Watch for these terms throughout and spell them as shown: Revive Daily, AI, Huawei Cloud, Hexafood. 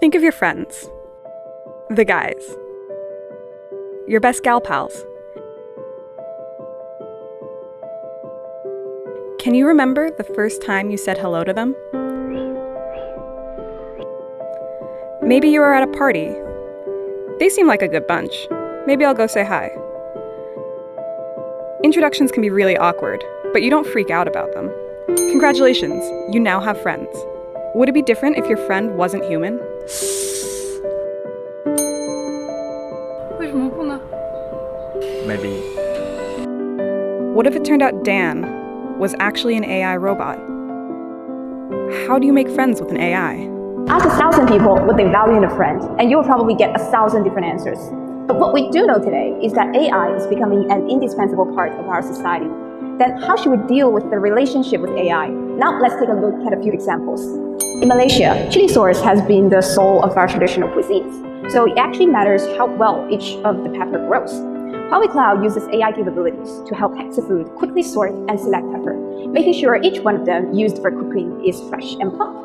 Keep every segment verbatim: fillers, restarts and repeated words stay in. Think of your friends, the guys, your best gal pals. Can you remember the first time you said hello to them? Maybe you were at a party. They seem like a good bunch. Maybe I'll go say hi. Introductions can be really awkward, but you don't freak out about them. Congratulations, you now have friends. Would it be different if your friend wasn't human? Maybe. What if it turned out Dan was actually an A I robot? How do you make friends with an A I? Ask a thousand people what they value in a friend, and you'll probably get a thousand different answers. But what we do know today is that A I is becoming an indispensable part of our society. Then how should we deal with the relationship with A I? Now let's take a look at a few examples. In Malaysia, chili sauce has been the soul of our traditional cuisines, so it actually matters how well each of the pepper grows. Huawei Cloud uses A I capabilities to help Hexafood quickly sort and select pepper, making sure each one of them used for cooking is fresh and plump.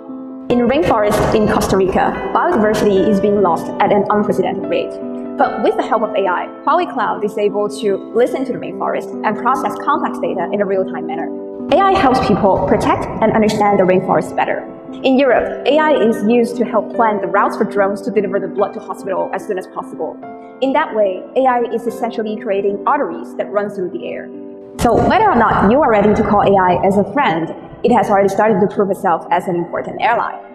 In rainforests in Costa Rica, biodiversity is being lost at an unprecedented rate. But with the help of A I, Huawei Cloud is able to listen to the rainforest and process complex data in a real-time manner. A I helps people protect and understand the rainforest better. In Europe, A I is used to help plan the routes for drones to deliver the blood to hospital as soon as possible. In that way, A I is essentially creating arteries that run through the air. So whether or not you are ready to call A I as a friend, it has already started to prove itself as an important ally.